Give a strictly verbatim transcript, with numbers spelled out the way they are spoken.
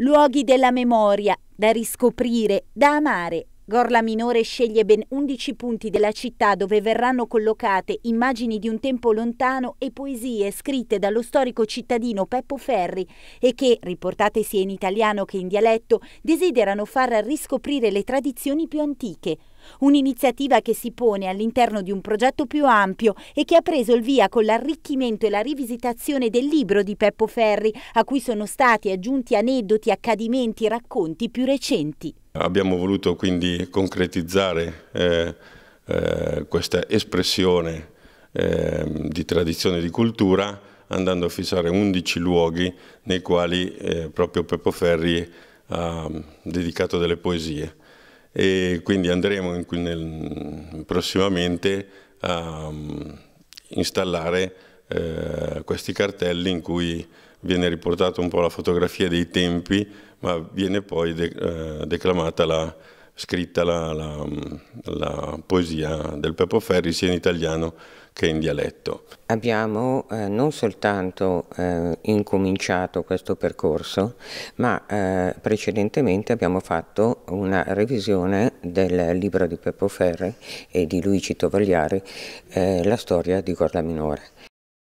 Luoghi della memoria, da riscoprire, da amare. Gorla Minore sceglie ben undici punti della città dove verranno collocate immagini di un tempo lontano e poesie scritte dallo storico cittadino Peppo Ferri e che, riportate sia in italiano che in dialetto, desiderano far riscoprire le tradizioni più antiche. Un'iniziativa che si pone all'interno di un progetto più ampio e che ha preso il via con l'arricchimento e la rivisitazione del libro di Peppo Ferri, a cui sono stati aggiunti aneddoti, accadimenti, racconti più recenti. Abbiamo voluto quindi concretizzare eh, eh, questa espressione eh, di tradizione e di cultura andando a fissare undici luoghi nei quali eh, proprio Peppo Ferri ha dedicato delle poesie. E quindi andremo in, nel, prossimamente a um, installare eh, questi cartelli in cui viene riportata un po' la fotografia dei tempi, ma viene poi de, eh, declamata la, scritta la, la, la poesia del Peppo Ferri sia in italiano che in dialetto. Abbiamo eh, non soltanto eh, incominciato questo percorso, ma eh, precedentemente abbiamo fatto una revisione del libro di Peppo Ferri e di Luigi Tovagliari, eh, La storia di Gorla Minore.